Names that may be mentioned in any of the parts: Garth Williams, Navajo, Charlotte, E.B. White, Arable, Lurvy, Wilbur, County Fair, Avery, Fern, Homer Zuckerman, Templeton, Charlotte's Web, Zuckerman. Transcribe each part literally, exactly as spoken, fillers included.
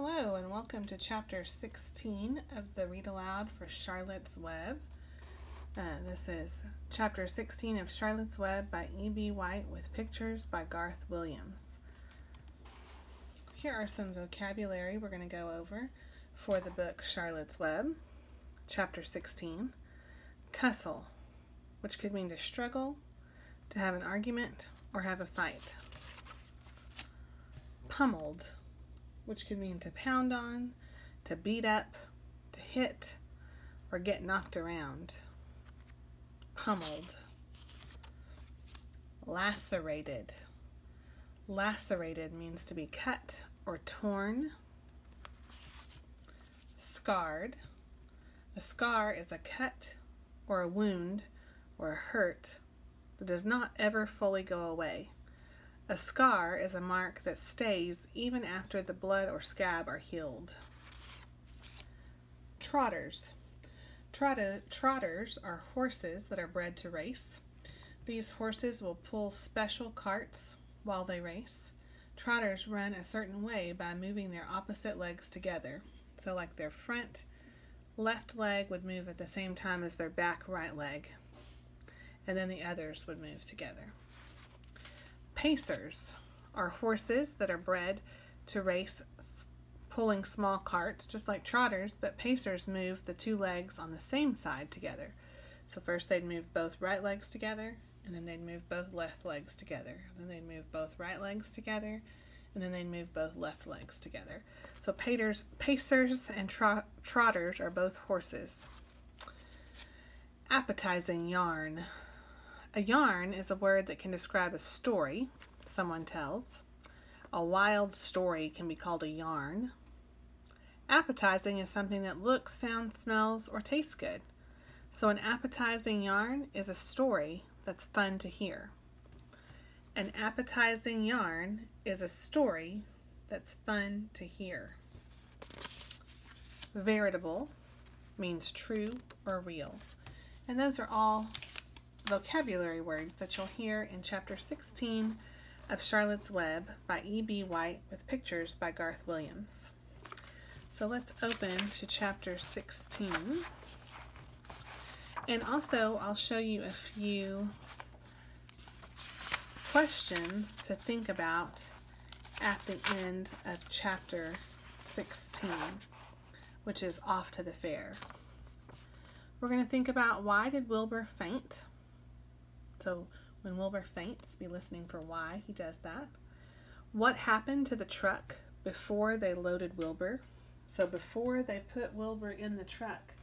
Hello and welcome to chapter sixteen of the Read Aloud for Charlotte's Web. Uh, this is chapter sixteen of Charlotte's Web by E B White with pictures by Garth Williams. Here are some vocabulary we're going to go over for the book Charlotte's Web. Chapter sixteen, tussle, which could mean to struggle, to have an argument, or have a fight. Pummeled, which could mean to pound on, to beat up, to hit, or get knocked around. Pummeled. Lacerated. Lacerated means to be cut or torn. Scarred. A scar is a cut or a wound or a hurt that does not ever fully go away. A scar is a mark that stays even after the blood or scab are healed. Trotters. Trotter, trotters are horses that are bred to race. These horses will pull special carts while they race. Trotters run a certain way by moving their opposite legs together. So like their front left leg would move at the same time as their back right leg. And then the others would move together. Pacers are horses that are bred to race pulling small carts, just like trotters, but pacers move the two legs on the same side together. So first they'd move both right legs together, and then they'd move both left legs together. Then they'd move both right legs together, and then they'd move both left legs together. So pacers, pacers and trot, trotters are both horses. Appetizing yarn. A yarn is a word that can describe a story someone tells. A wild story can be called a yarn. Appetizing is something that looks, sounds, smells, or tastes good. So an appetizing yarn is a story that's fun to hear. An appetizing yarn is a story that's fun to hear. Veritable means true or real. And those are all vocabulary words that you'll hear in chapter sixteen of Charlotte's Web by E B White with pictures by Garth Williams. So let's open to chapter sixteen. And also I'll show you a few questions to think about at the end of chapter sixteen, which is off to the fair. We're going to think about, why did Wilbur faint? So when Wilbur faints, be listening for why he does that. What happened to the truck before they loaded Wilbur? So before they put Wilbur in the truck,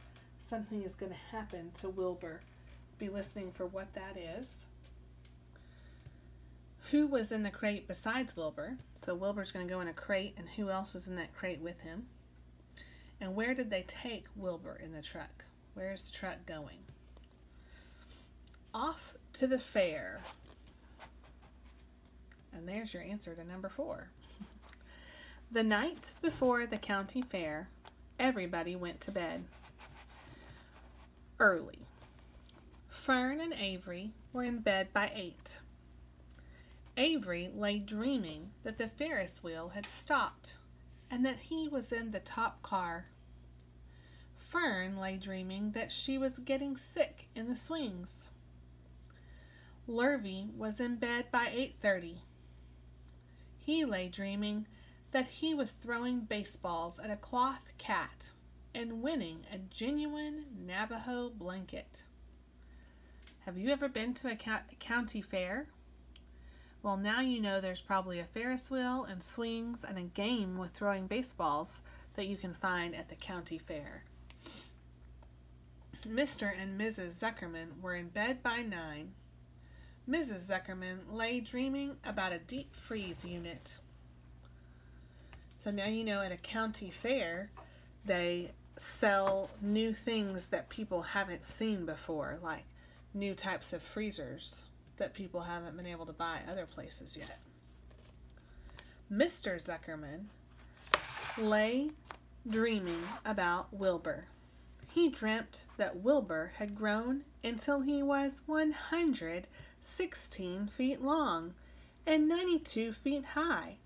something is going to happen to Wilbur. Be listening for what that is. Who was in the crate besides Wilbur? So Wilbur's going to go in a crate, and who else is in that crate with him? And where did they take Wilbur in the truck? Where is the truck going? Off to the fair. And there's your answer to number four. The night before the county fair, everybody went to bed early. Fern and Avery were in bed by eight. Avery lay dreaming that the Ferris wheel had stopped and that he was in the top car. Fern lay dreaming that she was getting sick in the swings. Lurvy was in bed by eight thirty. He lay dreaming that he was throwing baseballs at a cloth cat and winning a genuine Navajo blanket. Have you ever been to a county fair? Well, now you know there's probably a Ferris wheel and swings and a game with throwing baseballs that you can find at the county fair. Mister and Missus Zuckerman were in bed by nine. Missus Zuckerman lay dreaming about a deep freeze unit. So now you know at a county fair they sell new things that people haven't seen before, like new types of freezers that people haven't been able to buy other places yet. Mister Zuckerman lay dreaming about Wilbur. He dreamt that Wilbur had grown until he was one hundred sixteen feet long and ninety-two feet high,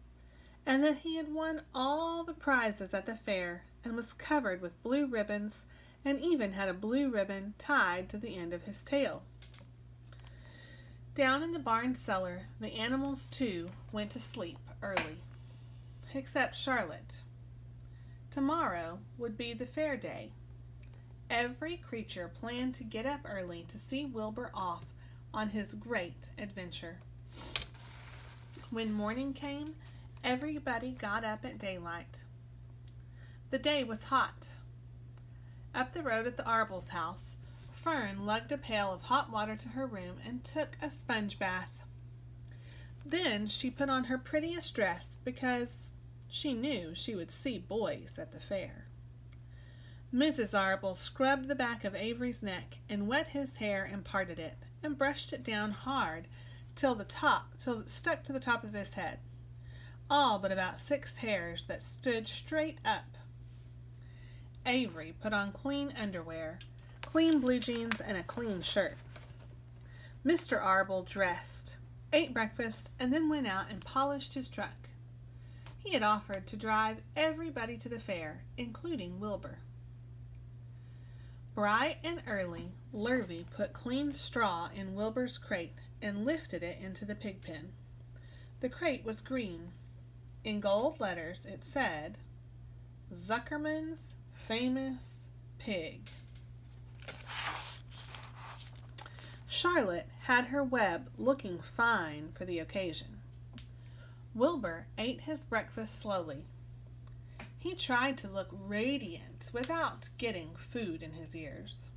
and that he had won all the prizes at the fair and was covered with blue ribbons and even had a blue ribbon tied to the end of his tail. Down in the barn cellar, the animals, too, went to sleep early, except Charlotte. Tomorrow would be the fair day. Every creature planned to get up early to see Wilbur off on his great adventure. When morning came, everybody got up at daylight. The day was hot. Up the road at the Arble's house, Fern lugged a pail of hot water to her room and took a sponge bath. Then she put on her prettiest dress because she knew she would see boys at the fair. Missus Arable scrubbed the back of Avery's neck and wet his hair and parted it and brushed it down hard till the top till it stuck to the top of his head, all but about six hairs that stood straight up. Avery put on clean underwear, clean blue jeans, and a clean shirt. Mister Arable dressed, ate breakfast, and then went out and polished his truck. He had offered to drive everybody to the fair, including Wilbur. Bright and early, Lurvy put clean straw in Wilbur's crate and lifted it into the pig pen. The crate was green. In gold letters it said, "Zuckerman's Famous Pig." Charlotte had her web looking fine for the occasion. Wilbur ate his breakfast slowly. He tried to look radiant without getting food in his ears.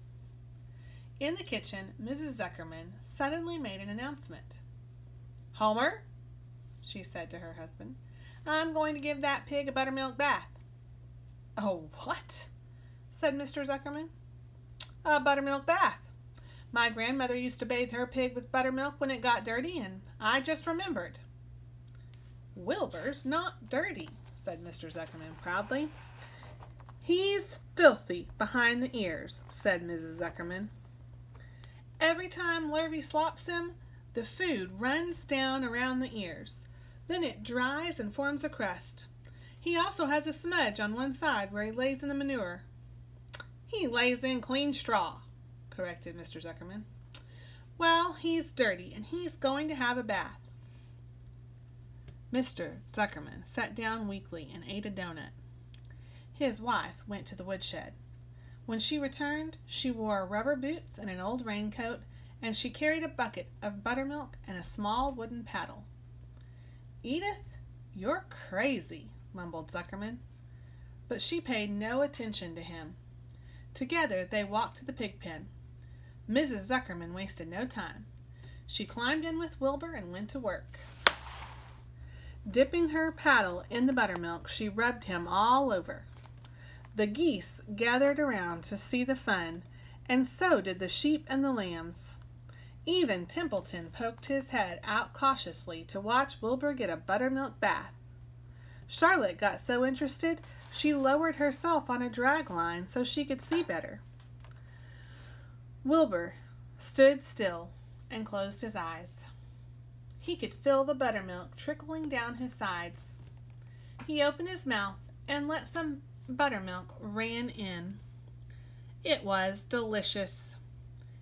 In the kitchen, Missus Zuckerman suddenly made an announcement. "Homer," she said to her husband, "I'm going to give that pig a buttermilk bath." "Oh, what?" said Mister Zuckerman. "A buttermilk bath. My grandmother used to bathe her pig with buttermilk when it got dirty, and I just remembered." "Wilbur's not dirty," said Mister Zuckerman proudly. "He's filthy behind the ears," said Missus Zuckerman. "Every time Lurvy slops him, the food runs down around the ears. Then it dries and forms a crust. He also has a smudge on one side where he lays in the manure." "He lays in clean straw," corrected Mister Zuckerman. "Well, he's dirty, and he's going to have a bath." Mister Zuckerman sat down weakly and ate a donut. His wife went to the woodshed. When she returned, she wore rubber boots and an old raincoat, and she carried a bucket of buttermilk and a small wooden paddle. "Edith, you're crazy," mumbled Zuckerman. But she paid no attention to him. Together they walked to the pig pen. Missus Zuckerman wasted no time. She climbed in with Wilbur and went to work. Dipping her paddle in the buttermilk, she rubbed him all over. The geese gathered around to see the fun, and so did the sheep and the lambs. Even Templeton poked his head out cautiously to watch Wilbur get a buttermilk bath. Charlotte got so interested she lowered herself on a drag line so she could see better. Wilbur stood still and closed his eyes. He could feel the buttermilk trickling down his sides. He opened his mouth and let some buttermilk ran in. It was delicious.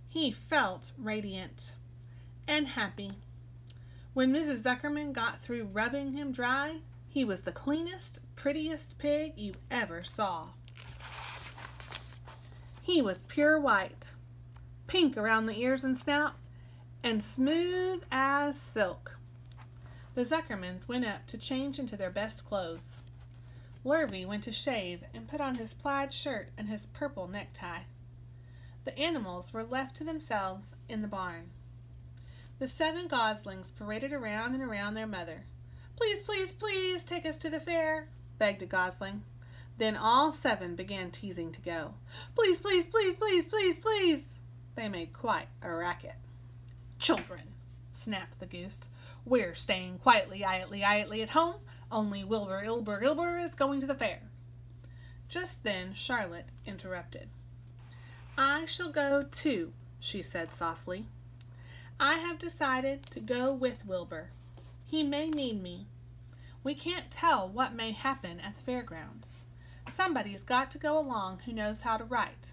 He felt radiant and happy. When Missus Zuckerman got through rubbing him dry, he was the cleanest, prettiest pig you ever saw. He was pure white, pink around the ears and snout, and smooth as silk. The Zuckermans went up to change into their best clothes. Lurvy went to shave and put on his plaid shirt and his purple necktie. The animals were left to themselves in the barn. The seven goslings paraded around and around their mother. "Please, please, please take us to the fair," begged a gosling. Then all seven began teasing to go. "Please, please, please, please, please, please." They made quite a racket. "Children," snapped the goose, "we're staying quietly, ietly, ietly at home. Only Wilbur, Ilbur, Ilbur is going to the fair." Just then Charlotte interrupted. "I shall go too," she said softly. "I have decided to go with Wilbur. He may need me. We can't tell what may happen at the fairgrounds. Somebody's got to go along who knows how to write.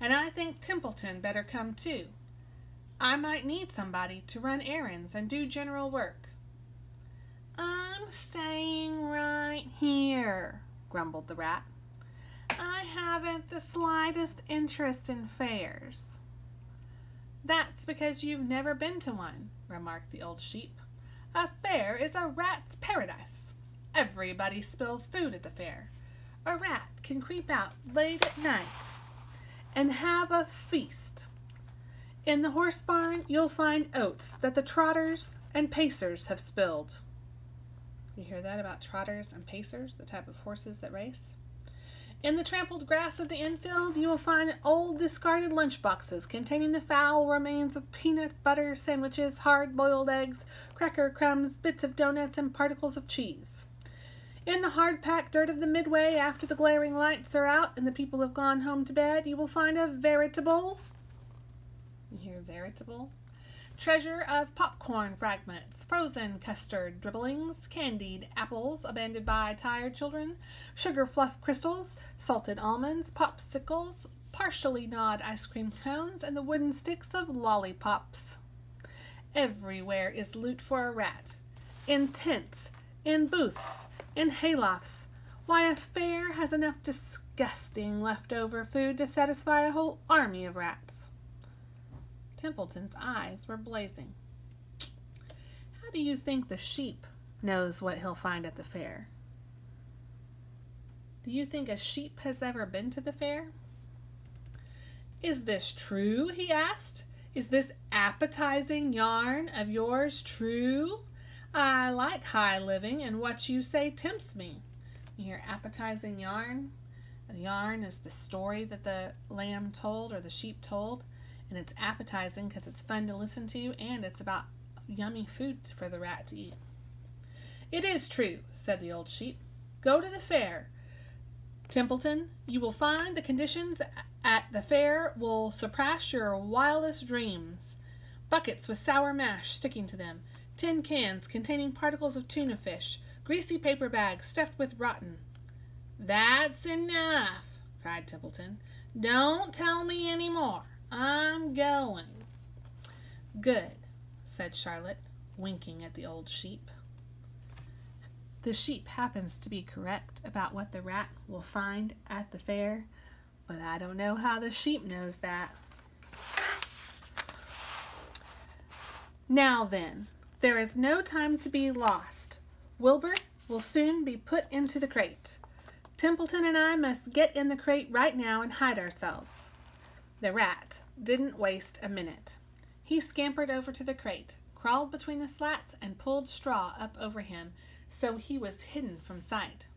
And I think Templeton better come too. I might need somebody to run errands and do general work. I'm staying right here, grumbled the rat. I haven't the slightest interest in fairs. That's because you've never been to one, remarked the old sheep. A fair is a rat's paradise. Everybody spills food at the fair. A rat can creep out late at night and have a feast. In the horse barn, you'll find oats that the trotters and pacers have spilled. You hear that about trotters and pacers, the type of horses that race? In the trampled grass of the infield, you will find old discarded lunchboxes containing the foul remains of peanut butter sandwiches, hard-boiled eggs, cracker crumbs, bits of donuts, and particles of cheese. In the hard-packed dirt of the midway, after the glaring lights are out and the people have gone home to bed, you will find a veritable, you hear veritable, treasure of popcorn fragments, frozen custard dribblings, candied apples abandoned by tired children, sugar fluff crystals, salted almonds, popsicles, partially gnawed ice cream cones, and the wooden sticks of lollipops. Everywhere is loot for a rat. In tents, in booths, in haylofts. Why, a fair has enough disgusting leftover food to satisfy a whole army of rats. Templeton's eyes were blazing. How do you think the sheep knows what he'll find at the fair? Do you think a sheep has ever been to the fair? Is this true? He asked. Is this appetizing yarn of yours true? I like high living, and what you say tempts me. You hear appetizing yarn? A yarn is the story that the lamb told or the sheep told. And it's appetizing because it's fun to listen to, and it's about yummy food for the rat to eat. It is true, said the old sheep. Go to the fair, Templeton. You will find the conditions at the fair will surpass your wildest dreams. Buckets with sour mash sticking to them, tin cans containing particles of tuna fish, greasy paper bags stuffed with rotten. That's enough, cried Templeton. Don't tell me any more. I'm going. Good, said Charlotte, winking at the old sheep. The sheep happens to be correct about what the rat will find at the fair, but I don't know how the sheep knows that. Now then, there is no time to be lost. Wilbur will soon be put into the crate. Templeton and I must get in the crate right now and hide ourselves. The rat didn't waste a minute. He scampered over to the crate, crawled between the slats, and pulled straw up over him, so he was hidden from sight.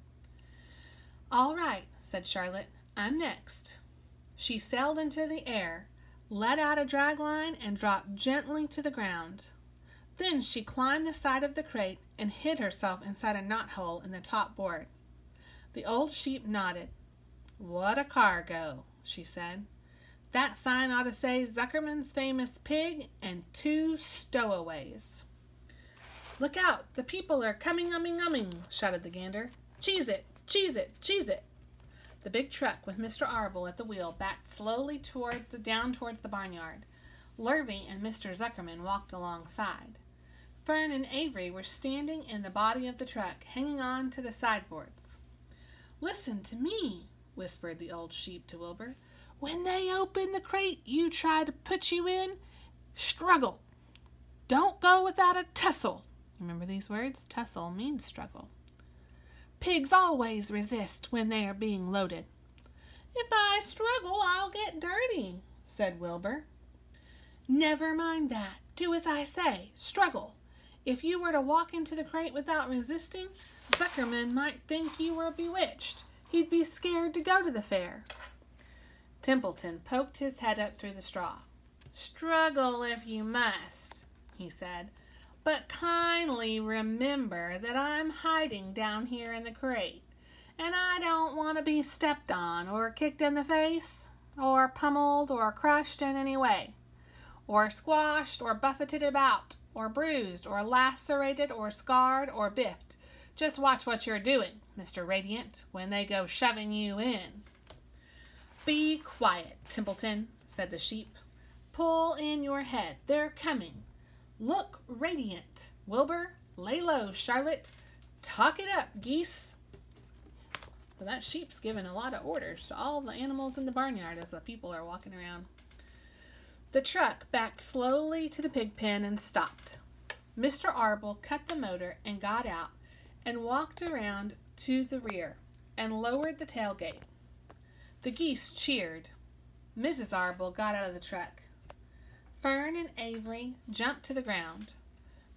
All right, said Charlotte, I'm next. She sailed into the air, let out a drag line, and dropped gently to the ground. Then she climbed the side of the crate and hid herself inside a knothole in the top board. The old sheep nodded. What a cargo, she said. That sign ought to say Zuckerman's Famous Pig and Two Stowaways. Look out, the people are coming, umming, umming, shouted the gander. Cheese it, cheese it, cheese it. The big truck with Mister Arable at the wheel backed slowly toward the, down towards the barnyard. Lurvy and Mister Zuckerman walked alongside. Fern and Avery were standing in the body of the truck, hanging on to the sideboards. Listen to me, whispered the old sheep to Wilbur. When they open the crate you try to put you in, struggle. Don't go without a tussle. Remember these words? Tussle means struggle. Pigs always resist when they are being loaded. If I struggle, I'll get dirty, said Wilbur. Never mind that. Do as I say. Struggle. If you were to walk into the crate without resisting, Zuckerman might think you were bewitched. He'd be scared to go to the fair. Templeton poked his head up through the straw. Struggle if you must, he said, but kindly remember that I'm hiding down here in the crate, and I don't want to be stepped on or kicked in the face or pummeled or crushed in any way or squashed or buffeted about or bruised or lacerated or scarred or biffed. Just watch what you're doing, Mister Radiant, when they go shoving you in. Be quiet, Templeton, said the sheep. Pull in your head. They're coming. Look, Radiant. Wilbur, lay low, Charlotte. Talk it up, geese. Well, that sheep's giving a lot of orders to all the animals in the barnyard as the people are walking around. The truck backed slowly to the pig pen and stopped. Mister Arable cut the motor and got out and walked around to the rear and lowered the tailgate. The geese cheered. Missus Arable got out of the truck. Fern and Avery jumped to the ground.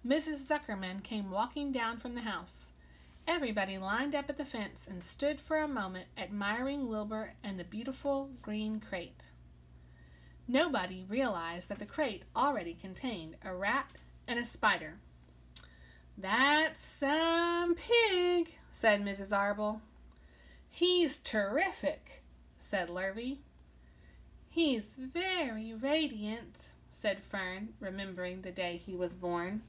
Missus Zuckerman came walking down from the house. Everybody lined up at the fence and stood for a moment admiring Wilbur and the beautiful green crate. Nobody realized that the crate already contained a rat and a spider. "That's some pig," said Missus Arable. "He's terrific," said Lurvy. "He's very radiant," said Fern, remembering the day he was born.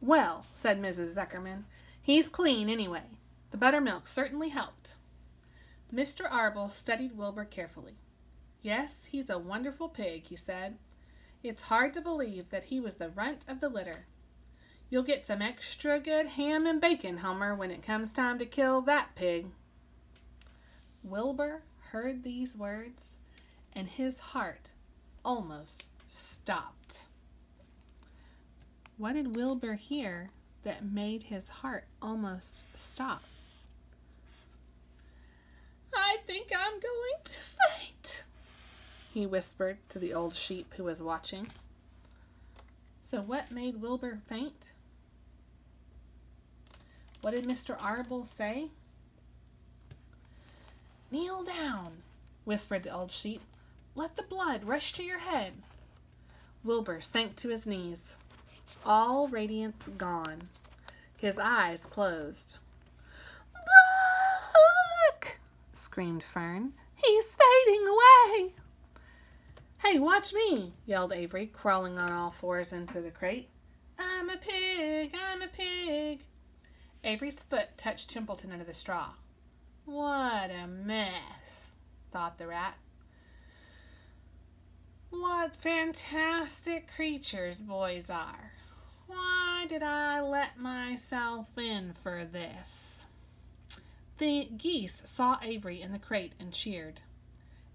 "Well," said Missus Zuckerman, "he's clean anyway. The buttermilk certainly helped." Mister Arable studied Wilbur carefully. "Yes, he's a wonderful pig," he said. "It's hard to believe that he was the runt of the litter. You'll get some extra good ham and bacon, Homer, when it comes time to kill that pig." Wilbur heard these words, and his heart almost stopped. What did Wilbur hear that made his heart almost stop? "I think I'm going to faint," he whispered to the old sheep who was watching. So what made Wilbur faint? What did Mister Arable say? "Kneel down," whispered the old sheep. "Let the blood rush to your head." Wilbur sank to his knees. All radiance gone. His eyes closed. "Look!" screamed Fern. "He's fading away." "Hey, watch me!" yelled Avery, crawling on all fours into the crate. "I'm a pig! I'm a pig!" Avery's foot touched Templeton under the straw. "What a mess!" thought the rat. "What fantastic creatures boys are! Why did I let myself in for this?" The geese saw Avery in the crate and cheered.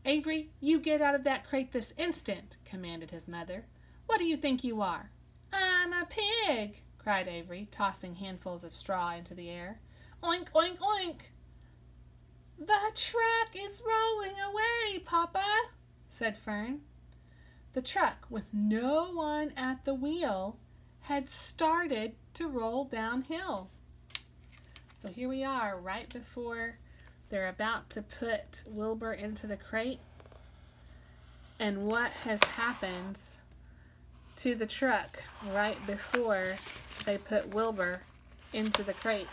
"Avery, you get out of that crate this instant," commanded his mother. "What do you think you are?" "I'm a pig," cried Avery, tossing handfuls of straw into the air. "Oink, oink, oink." "The truck is rolling away, Papa," said Fern. The truck, with no one at the wheel, had started to roll downhill. So here we are, right before they're about to put Wilbur into the crate. And what has happened to the truck right before they put Wilbur into the crate?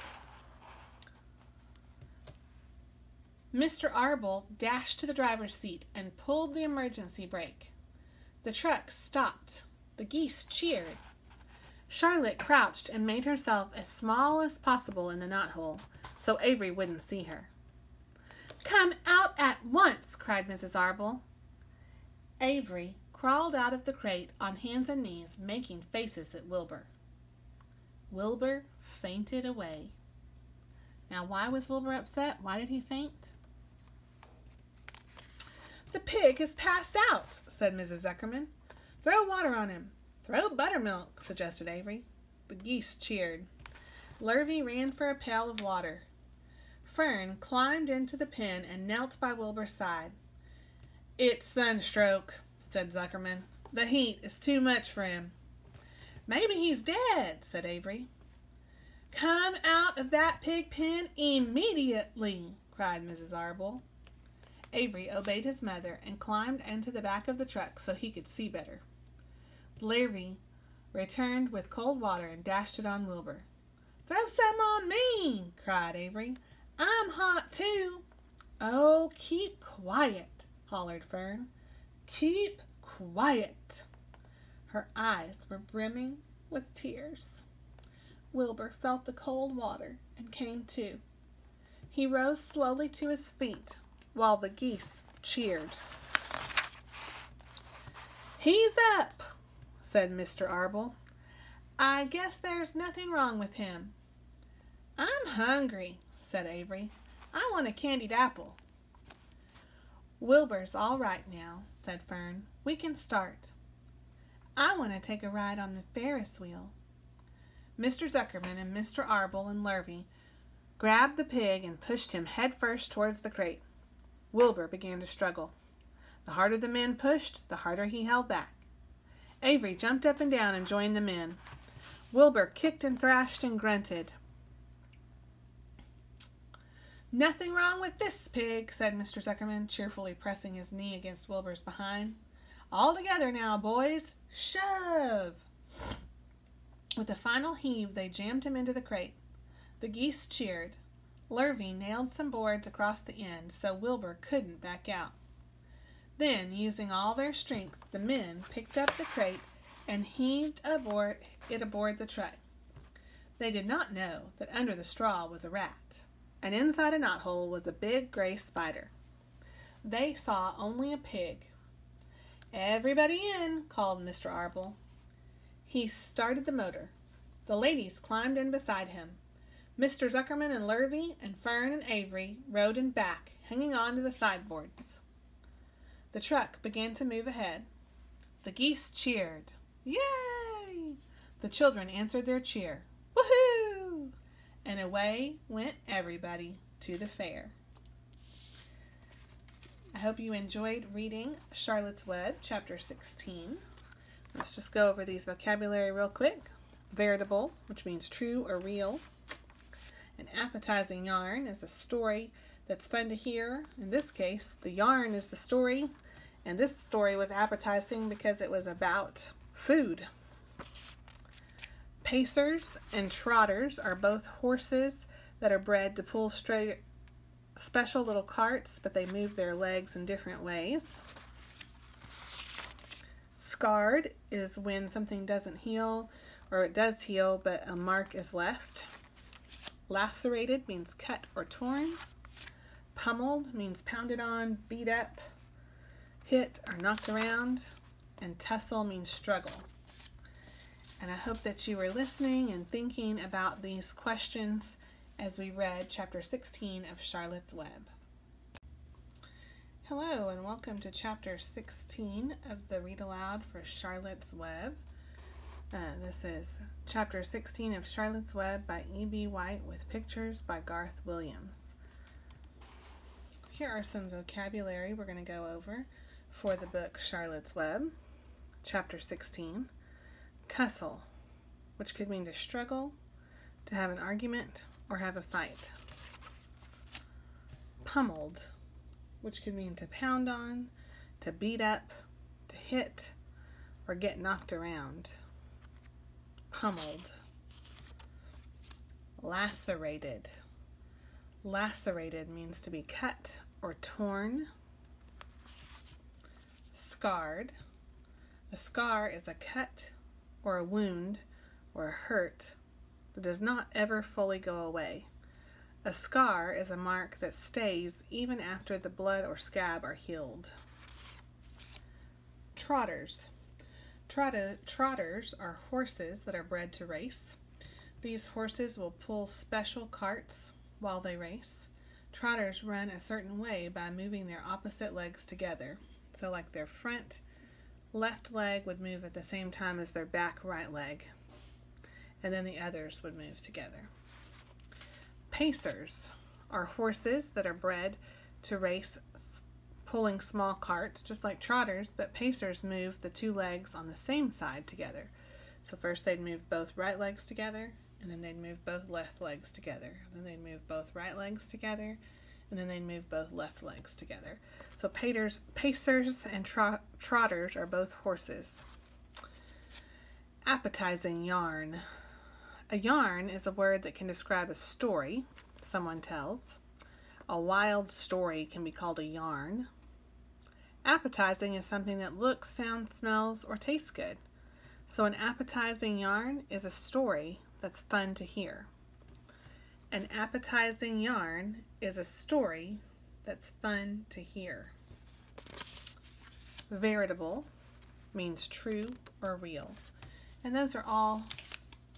Mister Arable dashed to the driver's seat and pulled the emergency brake. The truck stopped. The geese cheered. Charlotte crouched and made herself as small as possible in the knothole so Avery wouldn't see her. "Come out at once," cried Missus Arable. Avery crawled out of the crate on hands and knees, making faces at Wilbur. Wilbur fainted away. Now, why was Wilbur upset? Why did he faint? "The pig has passed out," said Missus Zuckerman. "Throw water on him." "Throw buttermilk," suggested Avery. The geese cheered. Lurvy ran for a pail of water. Fern climbed into the pen and knelt by Wilbur's side. "It's sunstroke," said Zuckerman. "The heat is too much for him." "Maybe he's dead," said Avery. "Come out of that pig pen immediately," cried Missus Arable. Avery obeyed his mother and climbed into the back of the truck so he could see better. Lurvy returned with cold water and dashed it on Wilbur. "Throw some on me," cried Avery. "I'm hot too." "Oh, keep quiet," hollered Fern. "Keep quiet." Her eyes were brimming with tears. Wilbur felt the cold water and came to. He rose slowly to his feet while the geese cheered. "He's up," said Mister Arable. "I guess there's nothing wrong with him." "I'm hungry," said Avery. "I want a candied apple." "Wilbur's all right now," said Fern. "We can start." "I want to take a ride on the Ferris wheel." Mister Zuckerman and Mister Arable and Lurvy grabbed the pig and pushed him headfirst towards the crate. Wilbur began to struggle. The harder the men pushed, the harder he held back. Avery jumped up and down and joined the men. Wilbur kicked and thrashed and grunted. "Nothing wrong with this pig," said Mister Zuckerman, cheerfully pressing his knee against Wilbur's behind. "All together now, boys. Shove!" With a final heave, they jammed him into the crate. The geese cheered. Lurvy nailed some boards across the end so Wilbur couldn't back out. Then, using all their strength, the men picked up the crate and heaved aboard it aboard the truck. They did not know that under the straw was a rat, and inside a knothole was a big gray spider. They saw only a pig. "Everybody in," called Mister Arable. He started the motor. The ladies climbed in beside him. Mister Zuckerman and Lurvy and Fern and Avery rode in back, hanging on to the sideboards. The truck began to move ahead. The geese cheered. "Yay!" The children answered their cheer. "Woohoo!" And away went everybody to the fair. I hope you enjoyed reading Charlotte's Web, Chapter sixteen. Let's just go over these vocabulary real quick. Veritable, which means true or real. An appetizing yarn is a story that's fun to hear. In this case, the yarn is the story. And this story was appetizing because it was about food. Pacers and trotters are both horses that are bred to pull straight special little carts, but they move their legs in different ways. Scarred is when something doesn't heal, or it does heal, but a mark is left. Lacerated means cut or torn. Pummeled means pounded on, beat up, hit, or knocked around. And tussle means struggle. And I hope that you were listening and thinking about these questions as we read Chapter sixteen of Charlotte's Web. Hello and welcome to Chapter sixteen of the Read Aloud for Charlotte's Web. Uh, this is Chapter sixteen of Charlotte's Web by E B White with pictures by Garth Williams. Here are some vocabulary we're going to go over for the book Charlotte's Web, Chapter sixteen. Tussle, which could mean to struggle, to have an argument, or have a fight. Pummeled, which could mean to pound on, to beat up, to hit, or get knocked around. Pummeled. Lacerated. Lacerated means to be cut or torn. Scarred. A scar is a cut or a wound or a hurt that does not ever fully go away. A scar is a mark that stays even after the blood or scab are healed. Trotters. Trotter, trotters are horses that are bred to race. These horses will pull special carts while they race. Trotters run a certain way by moving their opposite legs together. So like their front left leg would move at the same time as their back right leg. And then the others would move together. Pacers are horses that are bred to race pulling small carts, just like trotters, but pacers move the two legs on the same side together. So first they'd move both right legs together, and then they'd move both left legs together. Then they'd move both right legs together, and then they'd move both left legs together. So pacers, pacers and trot, trotters are both horses. Appetizing yarn. A yarn is a word that can describe a story someone tells. A wild story can be called a yarn. Appetizing is something that looks, sounds, smells, or tastes good. So an appetizing yarn is a story that's fun to hear. An appetizing yarn is a story that's fun to hear. Veritable means true or real. And those are all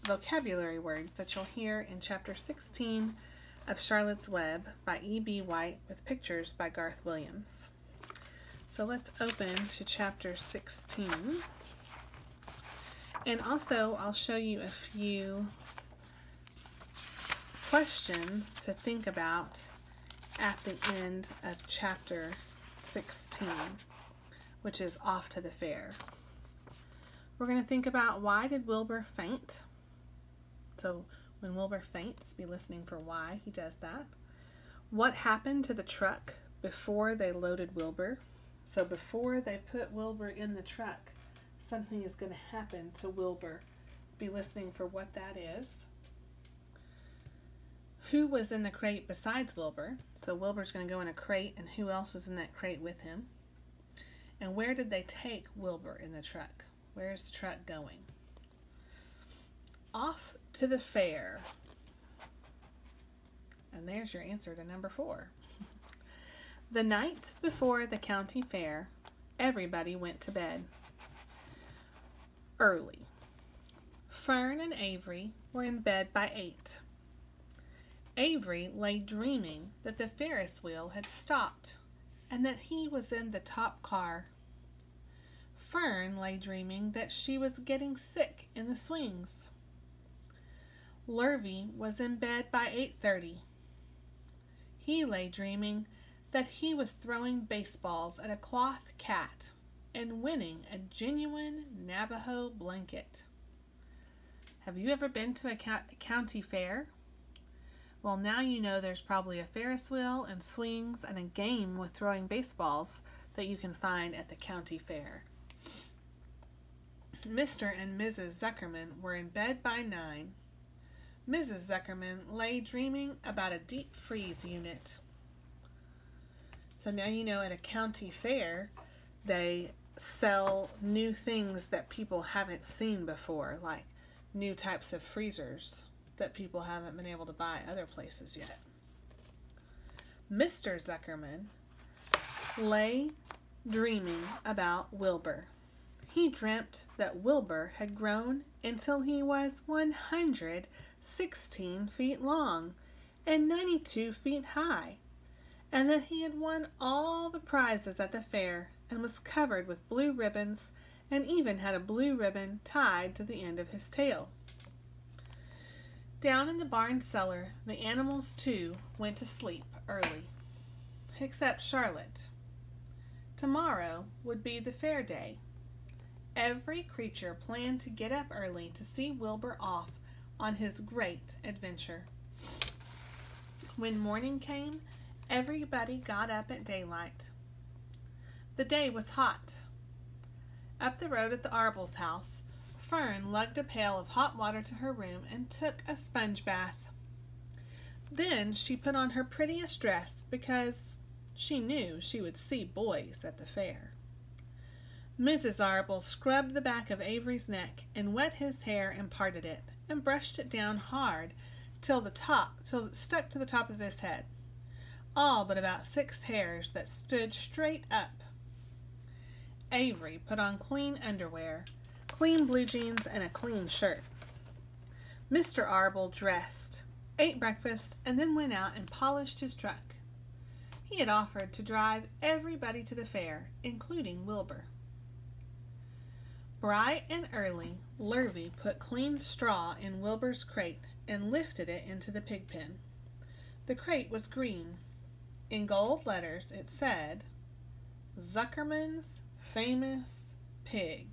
vocabulary words that you'll hear in Chapter sixteen of Charlotte's Web by E B White with pictures by Garth Williams. So let's open to Chapter sixteen. And also, I'll show you a few questions to think about at the end of Chapter sixteen, which is Off to the Fair. We're going to think about, why did Wilbur faint? So when Wilbur faints, be listening for why he does that. What happened to the truck before they loaded Wilbur? So before they put Wilbur in the truck, something is going to happen to Wilbur. Be listening for what that is. Who was in the crate besides Wilbur? So Wilbur's going to go in a crate, and who else is in that crate with him? And where did they take Wilbur in the truck? Where's the truck going? Off to the fair. And there's your answer to number four. The night before the county fair, everybody went to bed early. Fern and Avery were in bed by eight. Avery lay dreaming that the Ferris wheel had stopped and that he was in the top car. Fern lay dreaming that she was getting sick in the swings. Lurvy was in bed by eight thirty. He lay dreaming that he was throwing baseballs at a cloth cat and winning a genuine Navajo blanket. Have you ever been to a county fair? Well, now you know there's probably a Ferris wheel and swings and a game with throwing baseballs that you can find at the county fair. Mister and Missus Zuckerman were in bed by nine. Missus Zuckerman lay dreaming about a deep freeze unit. So now you know at a county fair, they sell new things that people haven't seen before, like new types of freezers that people haven't been able to buy other places yet. Mister Zuckerman lay dreaming about Wilbur. He dreamt that Wilbur had grown until he was one hundred sixteen feet long and ninety-two feet high, and that he had won all the prizes at the fair and was covered with blue ribbons and even had a blue ribbon tied to the end of his tail. Down in the barn cellar, the animals, too, went to sleep early, except Charlotte. Tomorrow would be the fair day. Every creature planned to get up early to see Wilbur off on his great adventure. When morning came, everybody got up at daylight. The day was hot. Up the road at the Arble's house, Fern lugged a pail of hot water to her room and took a sponge bath. Then she put on her prettiest dress because she knew she would see boys at the fair. Missus Arable scrubbed the back of Avery's neck and wet his hair and parted it and brushed it down hard till the top till it stuck to the top of his head, all but about six hairs that stood straight up. Avery put on clean underwear, clean blue jeans, and a clean shirt. Mister Arable dressed, ate breakfast, and then went out and polished his truck. He had offered to drive everybody to the fair, including Wilbur. Bright and early, Lurvy put clean straw in Wilbur's crate and lifted it into the pig pen. The crate was green. In gold letters it said, Zuckerman's Famous Pig.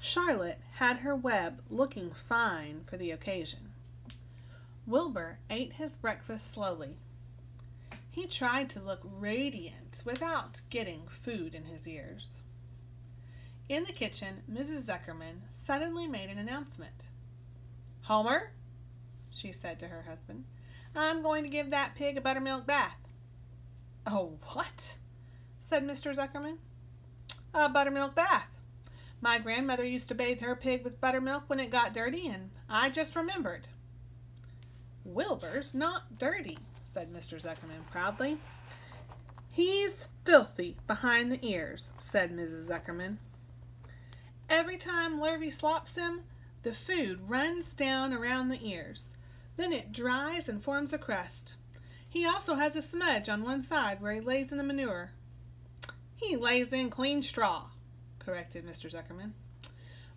Charlotte had her web looking fine for the occasion. Wilbur ate his breakfast slowly. He tried to look radiant without getting food in his ears. In the kitchen, Missus Zuckerman suddenly made an announcement. "Homer," she said to her husband, "I'm going to give that pig a buttermilk bath." "Oh, what?" said Mister Zuckerman. a buttermilk bath. My grandmother used to bathe her pig with buttermilk when it got dirty, and I just remembered. Wilbur's not dirty, said Mister Zuckerman proudly. He's filthy behind the ears, said Missus Zuckerman. Every time Lurvy slops him, the food runs down around the ears. Then it dries and forms a crust. He also has a smudge on one side where he lays in the manure. He lays in clean straw, corrected Mister Zuckerman.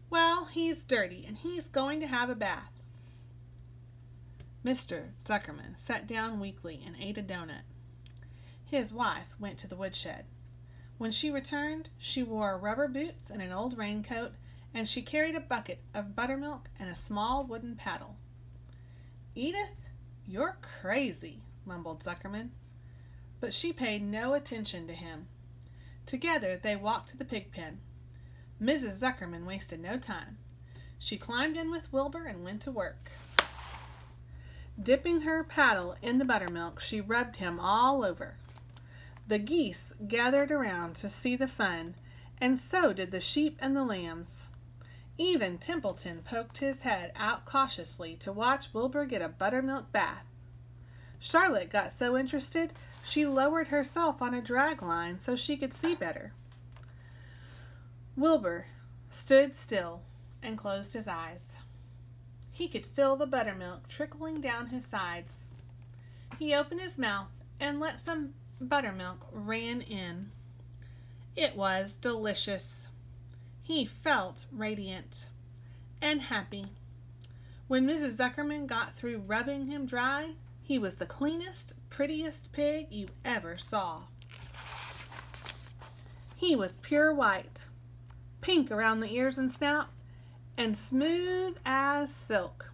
Well, he's dirty, and he's going to have a bath. Mister Zuckerman sat down weakly and ate a donut. His wife went to the woodshed. When she returned, she wore rubber boots and an old raincoat, and she carried a bucket of buttermilk and a small wooden paddle. "Edith, you're crazy," mumbled Zuckerman. But she paid no attention to him. Together they walked to the pig pen. Missus Zuckerman wasted no time. She climbed in with Wilbur and went to work. Dipping her paddle in the buttermilk, she rubbed him all over. The geese gathered around to see the fun, and so did the sheep and the lambs. Even Templeton poked his head out cautiously to watch Wilbur get a buttermilk bath. Charlotte got so interested she lowered herself on a drag line so she could see better. Wilbur stood still and closed his eyes. He could feel the buttermilk trickling down his sides. He opened his mouth and let some buttermilk ran in. It was delicious. He felt radiant and happy. When Missus Zuckerman got through rubbing him dry, he was the cleanest, prettiest pig you ever saw. He was pure white, pink around the ears and snout, and smooth as silk.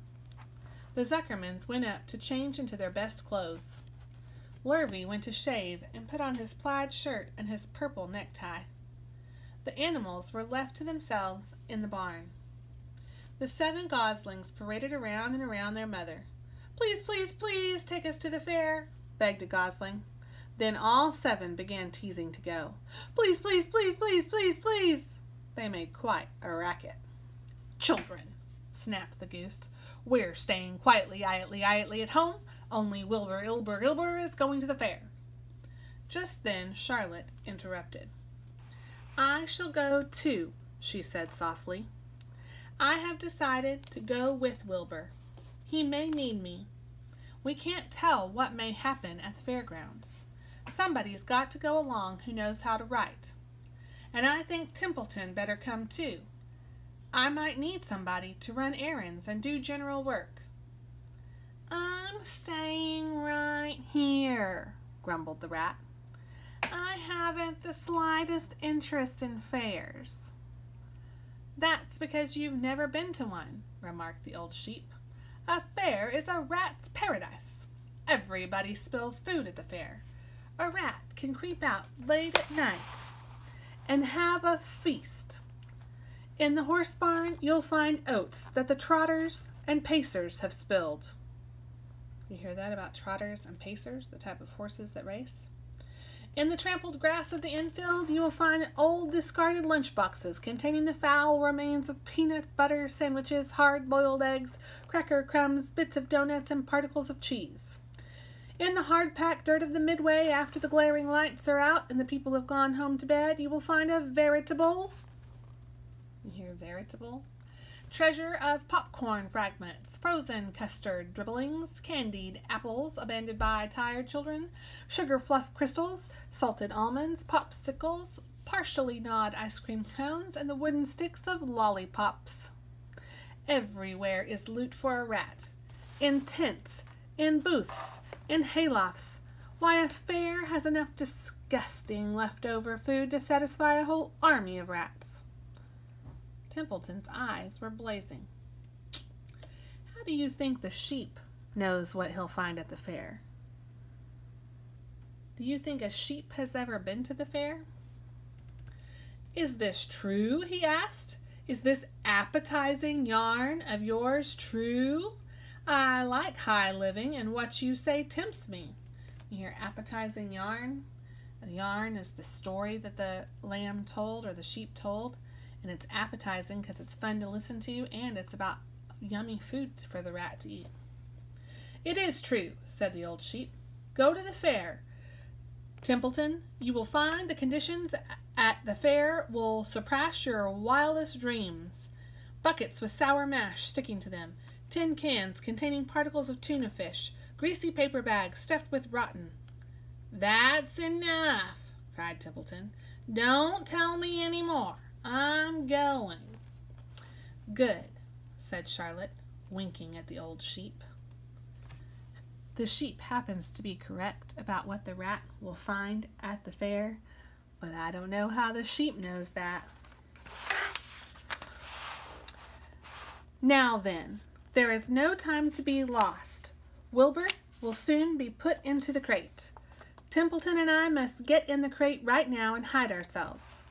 The Zuckermans went up to change into their best clothes. Lurvy went to shave and put on his plaid shirt and his purple necktie. The animals were left to themselves in the barn. The seven goslings paraded around and around their mother. "Please, please, please take us to the fair," begged a gosling. Then all seven began teasing to go. "Please, please, please, please, please, please." They made quite a racket. "Children," snapped the goose, "we're staying quietly, ietly, ietly at home. Only Wilbur, Ilbur, Ilbur is going to the fair." Just then Charlotte interrupted. "I shall go too," she said softly. "I have decided to go with Wilbur. He may need me. We can't tell what may happen at the fairgrounds. Somebody's got to go along who knows how to write. And I think Templeton better come too. I might need somebody to run errands and do general work." "I'm staying right here," grumbled the rat. "I haven't the slightest interest in fairs." "That's because you've never been to one," remarked the old sheep. "A fair is a rat's paradise. Everybody spills food at the fair. A rat can creep out late at night and have a feast. In the horse barn, you'll find oats that the trotters and pacers have spilled." You hear that about trotters and pacers, the type of horses that race? "In the trampled grass of the infield, you will find old discarded lunch boxes containing the foul remains of peanut butter sandwiches, hard-boiled eggs, cracker crumbs, bits of donuts, and particles of cheese. In the hard-packed dirt of the midway, after the glaring lights are out and the people have gone home to bed, you will find a veritable," you hear veritable, "treasure of popcorn fragments, frozen custard dribblings, candied apples abandoned by tired children, sugar fluff crystals, salted almonds, popsicles, partially gnawed ice cream cones, and the wooden sticks of lollipops. Everywhere is loot for a rat, in tents, in booths, in haylofts. Why, a fair has enough disgusting leftover food to satisfy a whole army of rats." Templeton's eyes were blazing. "How do you think the sheep knows what he'll find at the fair? Do you think a sheep has ever been to the fair?" "Is this true?" he asked. "Is this appetizing yarn of yours true? I like high living, and what you say tempts me." You hear appetizing yarn? The yarn is the story that the lamb told or the sheep told, and it's appetizing because it's fun to listen to and it's about yummy food for the rat to eat. "It is true," said the old sheep. "Go to the fair, Templeton. You will find the conditions at the fair will surpass your wildest dreams. Buckets with sour mash sticking to them, tin cans containing particles of tuna fish, greasy paper bags stuffed with rotten." "That's enough," cried Templeton. "Don't tell me any more. I'm going." "Good," said Charlotte, winking at the old sheep. The sheep happens to be correct about what the rat will find at the fair, but I don't know how the sheep knows that. "Now then, there is no time to be lost. Wilbur will soon be put into the crate. Templeton and I must get in the crate right now and hide ourselves."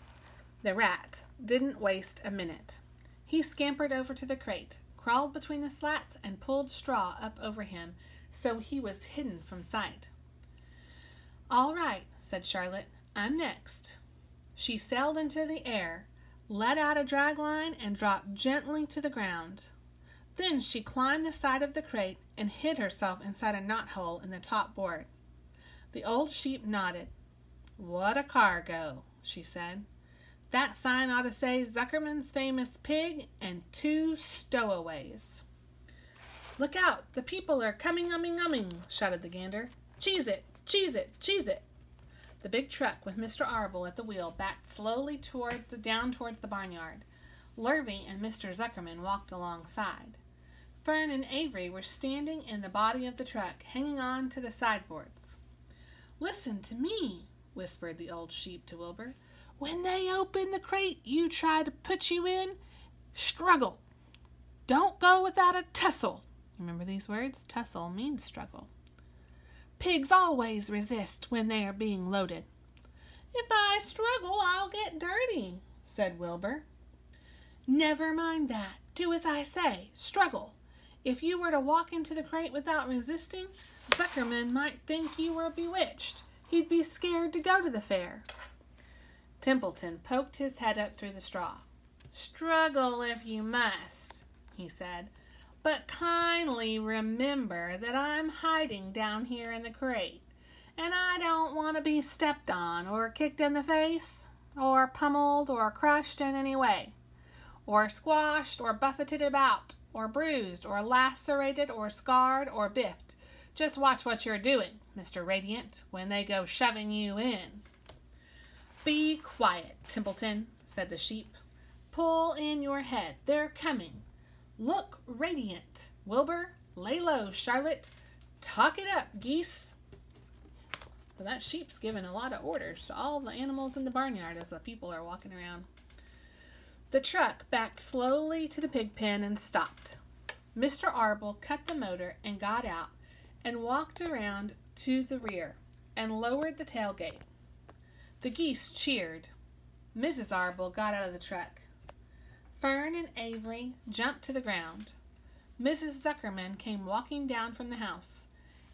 The rat didn't waste a minute. He scampered over to the crate, crawled between the slats, and pulled straw up over him so he was hidden from sight. "All right," said Charlotte, "I'm next." She sailed into the air, let out a drag line, and dropped gently to the ground. Then she climbed the side of the crate and hid herself inside a knothole in the top board. The old sheep nodded. "What a cargo," she said. "That sign ought to say Zuckerman's famous pig and two stowaways." "Look out, the people are coming, umming, umming," shouted the gander. "Cheese it, cheese it, cheese it." The big truck with Mister Arable at the wheel backed slowly toward the, down towards the barnyard. Lurvy and Mister Zuckerman walked alongside. Fern and Avery were standing in the body of the truck, hanging on to the sideboards. "Listen to me," whispered the old sheep to Wilbur. "When they open the crate you try to put you in, struggle. Don't go without a tussle." Remember these words? Tussle means struggle. "Pigs always resist when they are being loaded." "If I struggle, I'll get dirty," said Wilbur. "Never mind that. Do as I say. Struggle. If you were to walk into the crate without resisting, Zuckerman might think you were bewitched. He'd be scared to go to the fair." Templeton poked his head up through the straw. "Struggle if you must," he said. "But kindly remember that I'm hiding down here in the crate, and I don't want to be stepped on or kicked in the face or pummeled or crushed in any way or squashed or buffeted about or bruised or lacerated or scarred or biffed. Just watch what you're doing, Mister Radiant, when they go shoving you in." "Be quiet, Templeton," said the sheep. "Pull in your head. They're coming. Look radiant, Wilbur. Lay low, Charlotte. Talk it up, geese." Well, that sheep's giving a lot of orders to all the animals in the barnyard as the people are walking around. The truck backed slowly to the pig pen and stopped. Mister Arable cut the motor and got out, and walked around to the rear and lowered the tailgate. The geese cheered. Missus Arable got out of the truck. Fern and Avery jumped to the ground. Missus Zuckerman came walking down from the house.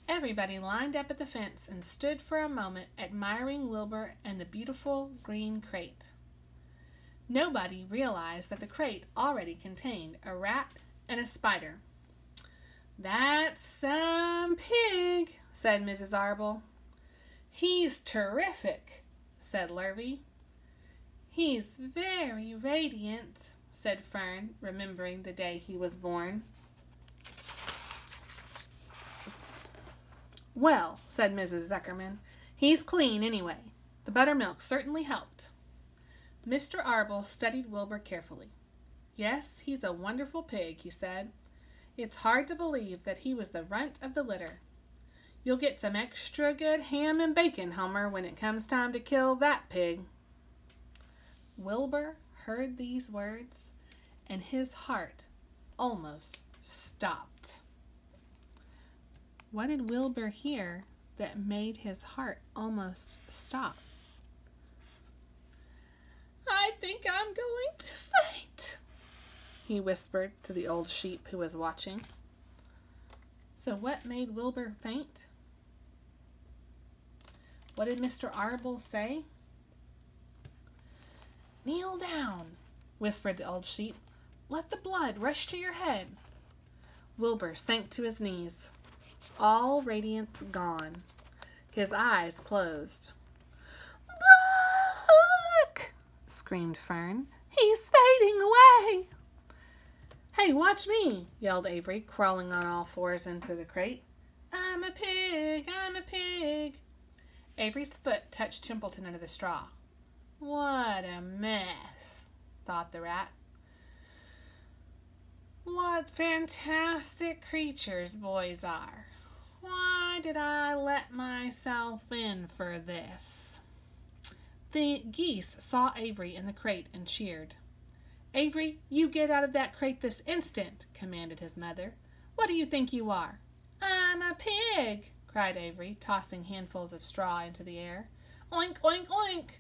Everybody lined up at the fence and stood for a moment admiring Wilbur and the beautiful green crate. Nobody realized that the crate already contained a rat and a spider. "That's some pig," said Missus Arble. "He's terrific," said Lurvy. "He's very radiant," said Fern, remembering the day he was born. "Well," said Missus Zuckerman, "he's clean anyway. The buttermilk certainly helped." Mister Arble studied Wilbur carefully. "Yes, he's a wonderful pig," he said. "It's hard to believe that he was the runt of the litter. You'll get some extra good ham and bacon, Homer, when it comes time to kill that pig." Wilbur heard these words, and his heart almost stopped. What did Wilbur hear that made his heart almost stop? "I think I'm going to faint," he whispered to the old sheep who was watching. So what made Wilbur faint? What did Mister Arable say? "Kneel down," whispered the old sheep. "Let the blood rush to your head." Wilbur sank to his knees, all radiance gone, his eyes closed. "Look!" screamed Fern. "He's fading away." "Hey, watch me," yelled Avery, crawling on all fours into the crate. "I'm a pig, I'm a pig." Avery's foot touched Templeton under the straw. "What a mess," thought the rat. "What fantastic creatures boys are. Why did I let myself in for this?" The geese saw Avery in the crate and cheered. "Avery, you get out of that crate this instant," commanded his mother. "What do you think you are?" "I'm a pig," cried Avery, tossing handfuls of straw into the air. "Oink, oink, oink."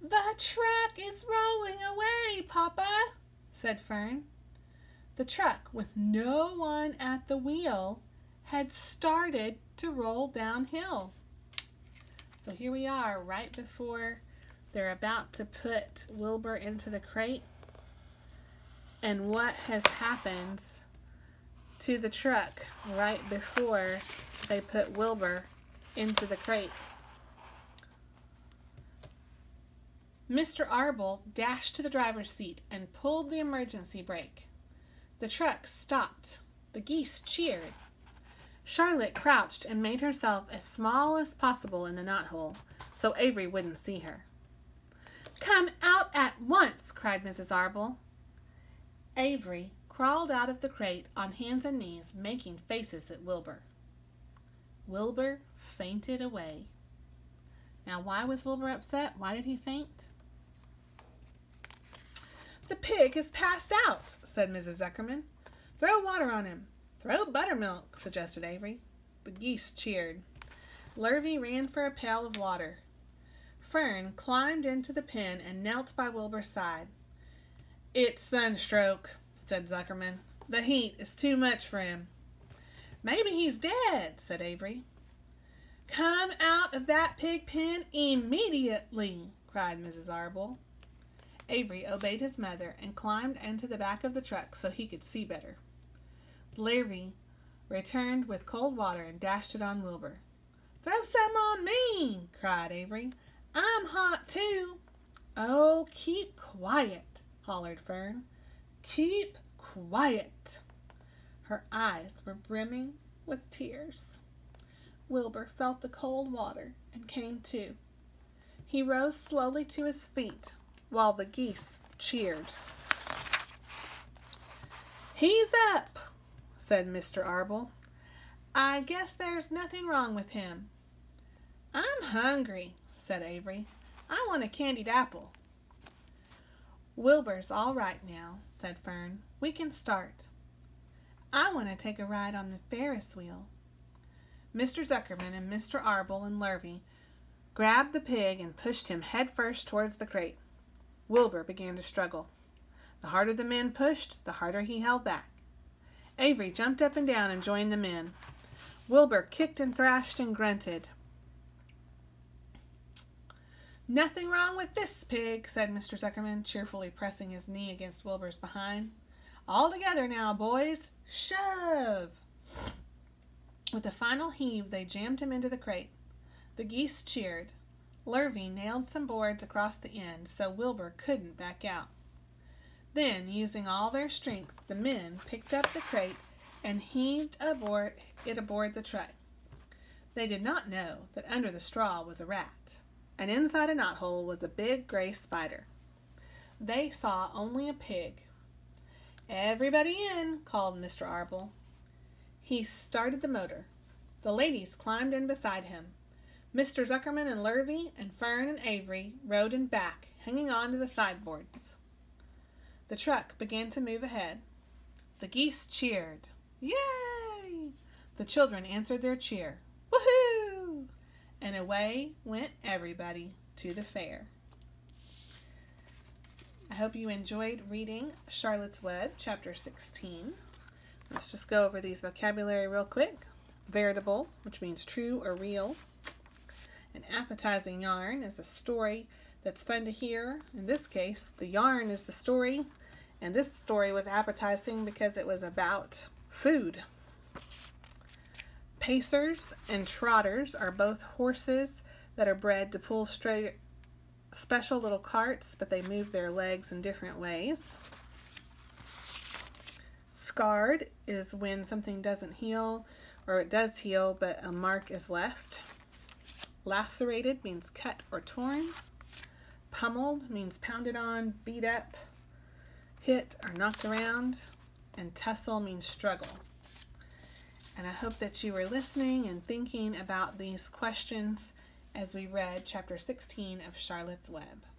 "The truck is rolling away, Papa," said Fern. The truck, with no one at the wheel, had started to roll downhill. So here we are, right before they're about to put Wilbur into the crate. And what has happened to the truck right before they put Wilbur into the crate? Mister Arable dashed to the driver's seat and pulled the emergency brake. The truck stopped. The geese cheered. Charlotte crouched and made herself as small as possible in the knothole so Avery wouldn't see her. "Come out at once," cried Missus Arble. Avery crawled out of the crate on hands and knees, making faces at Wilbur. Wilbur fainted away. Now, why was Wilbur upset? Why did he faint? "The pig has passed out," said Missus Zuckerman. "Throw water on him." "Throw buttermilk," suggested Avery. The geese cheered. Lurvy ran for a pail of water. Fern climbed into the pen and knelt by Wilbur's side. "It's sunstroke," said Zuckerman. "The heat is too much for him." "Maybe he's dead," said Avery. "Come out of that pig pen immediately," cried Missus Arble. Avery obeyed his mother and climbed into the back of the truck so he could see better. Lurvy returned with cold water and dashed it on Wilbur. "Throw some on me," cried Avery. "I'm hot too." "Oh, keep quiet," hollered Fern. "Keep quiet." Her eyes were brimming with tears. Wilbur felt the cold water and came to. He rose slowly to his feet while the geese cheered. "He's up," said Mister Arble. "I guess there's nothing wrong with him." "I'm hungry," said Avery. "I want a candied apple." "Wilbur's all right now," said Fern. "We can start." "I want to take a ride on the Ferris wheel." Mister Zuckerman and Mister Arble and Lurvy grabbed the pig and pushed him headfirst towards the crate. Wilbur began to struggle. The harder the men pushed, the harder he held back. Avery jumped up and down and joined the men. Wilbur kicked and thrashed and grunted. "Nothing wrong with this pig," said Mister Zuckerman, cheerfully pressing his knee against Wilbur's behind. "All together now, boys. Shove!" With a final heave, they jammed him into the crate. The geese cheered. Lurvy nailed some boards across the end so Wilbur couldn't back out. Then, using all their strength, the men picked up the crate and heaved aboard it aboard the truck. They did not know that under the straw was a rat, and inside a knothole was a big gray spider. They saw only a pig. "Everybody in," called Mister Arble. He started the motor. The ladies climbed in beside him. Mister Zuckerman and Lurvy and Fern and Avery rode in back, hanging on to the sideboards. The truck began to move ahead. The geese cheered. "Yay!" The children answered their cheer. "Woohoo!" And away went everybody to the fair. I hope you enjoyed reading Charlotte's Web, Chapter sixteen. Let's just go over these vocabulary real quick. Veritable, which means true or real. An appetizing yarn is a story that's fun to hear. In this case, the yarn is the story, and this story was appetizing because it was about food. Pacers and trotters are both horses that are bred to pull straight special little carts, but they move their legs in different ways. Scarred is when something doesn't heal, or it does heal, but a mark is left. Lacerated means cut or torn. Pummeled means pounded on, beat up, hit, or knocked around. And tussle means struggle. And I hope that you were listening and thinking about these questions as we read chapter sixteen of Charlotte's Web.